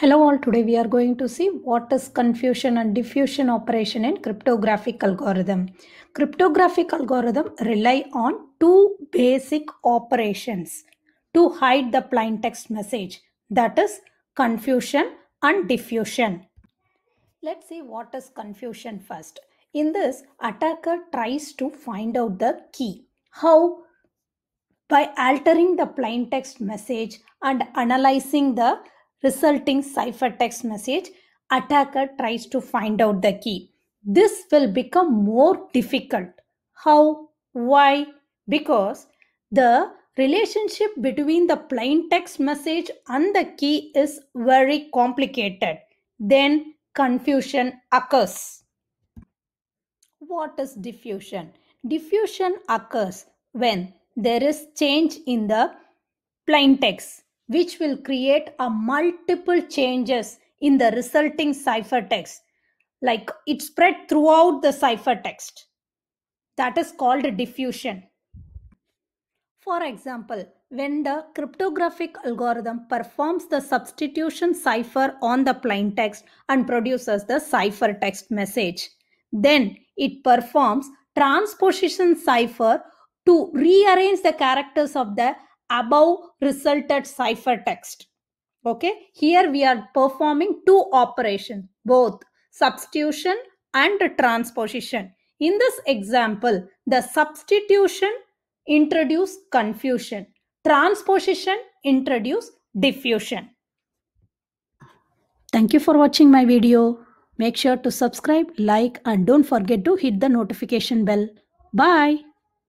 Hello all, today we are going to see what is confusion and diffusion operation in cryptographic algorithm. Cryptographic algorithm rely on two basic operations to hide the plain text message, that is confusion and diffusion. Let's see what is confusion first. In this, attacker tries to find out the key. How? By altering the plain text message and analyzing the resulting ciphertext message, attacker tries to find out the key. This will become more difficult. How? Why? Because the relationship between the plain text message and the key is very complicated. Then confusion occurs. What is diffusion? Diffusion occurs when there is change in the plain text, which will create a multiple changes in the resulting ciphertext, like it spread throughout the ciphertext. That is called diffusion. For example, when the cryptographic algorithm performs the substitution cipher on the plaintext and produces the ciphertext message, then it performs transposition cipher to rearrange the characters of the above resulted ciphertext. Okay, here we are performing two operations, both substitution and transposition. In this example, the substitution introduced confusion, transposition introduced diffusion. Thank you for watching my video. Make sure to subscribe, like, and don't forget to hit the notification bell. Bye.